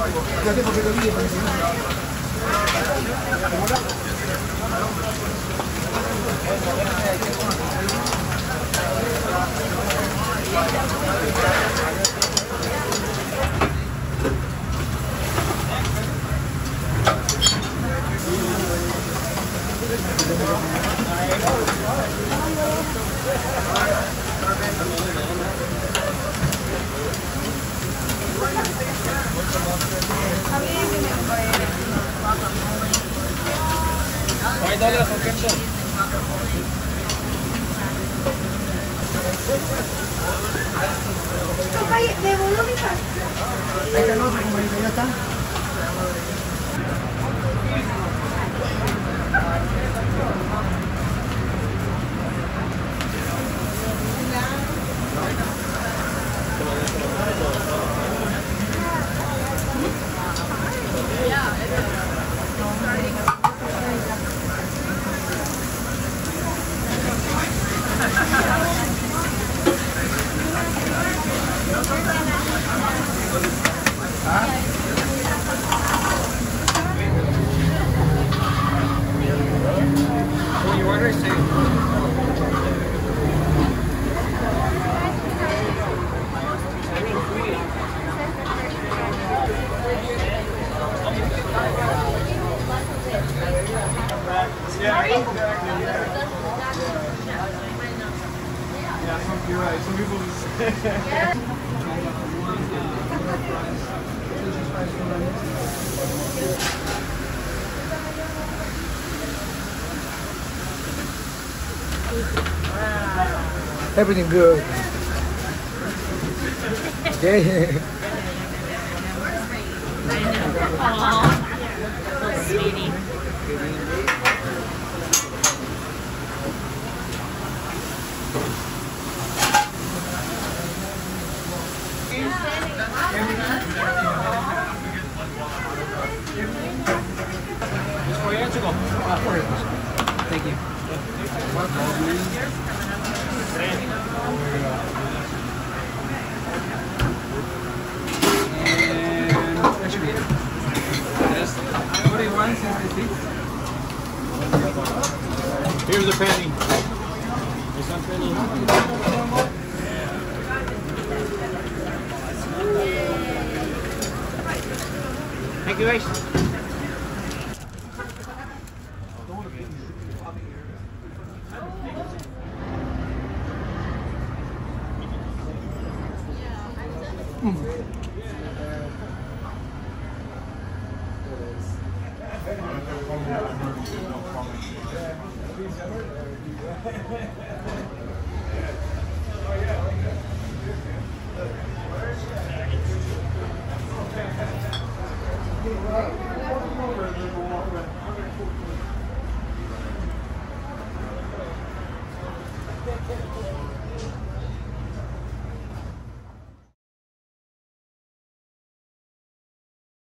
$5 o qué son? ¿Me voy a ubicar? Ahí está el otro, compañero, ya está. You're right, some people just... Wow. Everything good. Thank you. And that should be it. Yes. Nobody wants this piece. Here's a penny. Is that penny? Thank you guys.